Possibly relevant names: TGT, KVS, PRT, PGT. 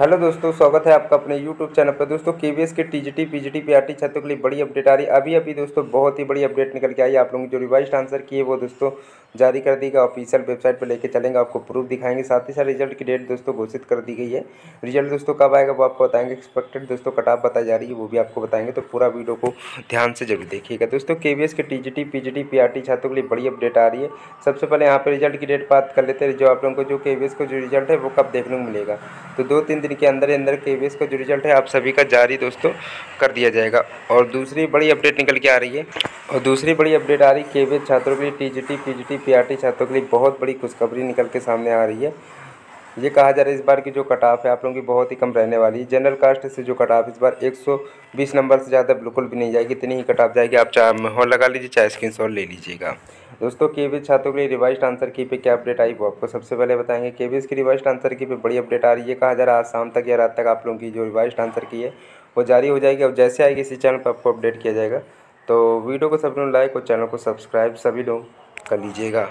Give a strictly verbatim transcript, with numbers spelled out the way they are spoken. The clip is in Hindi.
हेलो दोस्तों, स्वागत है आपका अपने यूट्यूब चैनल पर। दोस्तों केवीएस के टीजीटी पीजीटी पीआरटी छात्रों के लिए बड़ी अपडेट आ रही है। अभी अभी दोस्तों बहुत ही बड़ी अपडेट निकल के आई है। आप लोगों ने जो रिवाइज्ड आंसर किए वो दोस्तों जारी कर दी गई, ऑफिशियल वेबसाइट पर लेके चलेंगे, आपको प्रूफ दिखाएंगे। साथ ही साथ रिजल्ट की डेट दोस्तों घोषित कर दी गई है। रिजल्ट दोस्तों कब आएगा वो आपको बताएंगे। एक्सपेक्टेड दोस्तों कट ऑफ बताई जा रही है, वो भी आपको बताएंगे। तो पूरा वीडियो को ध्यान से जरूर देखिएगा। दोस्तों केवीएस के टीजीटी पीजीटी पीआरटी छात्रों के लिए बड़ी अपडेट आ रही है। सबसे पहले यहाँ पर रिजल्ट की डेट बात कर लेते हैं। जो आप लोगों को जो केवीएस का जो रिजल्ट है वो कब देखने को मिलेगा, तो दो तीन के अंदर अंदर केवीएस का जो रिजल्ट है आप सभी का जारी दोस्तों कर दिया जाएगा। और दूसरी बड़ी अपडेट निकल के आ रही है और दूसरी बड़ी अपडेट आ रही है केवीएस छात्रों के लिए, टीजीटी पीजीटी पीआरटी छात्रों के लिए बहुत बड़ी खुशखबरी निकल के सामने आ रही है। ये कहा जा रहा है इस बार की जो कट ऑफ है आप लोगों की बहुत ही कम रहने वाली है। जनरल कास्ट से जो कट ऑफ इस बार एक सौ बीस नंबर से ज़्यादा बिल्कुल भी नहीं जाएगी, इतनी ही कट ऑफ जाएगी। आप चाहे माहौल लगा लीजिए, चाहे स्क्रीनशॉट ले लीजिएगा। दोस्तों केवीएस छात्रों के लिए रिवाइज्ड आंसर की पे क्या अपडेट आई वो आपको सबसे पहले बताएंगे। केवीएस की रिवाइज्ड आंसर की पे बड़ी अपडेट आ रही है। कहा जा रहा है आज शाम तक या रात तक आप लोगों की जो रिवाइज्ड आंसर की है वो जारी हो जाएगी। और जैसे आएगी इसी चैनल पर आपको अपडेट किया जाएगा। तो वीडियो को सब लोग लाइक और चैनल को सब्सक्राइब सभी लोग कर लीजिएगा।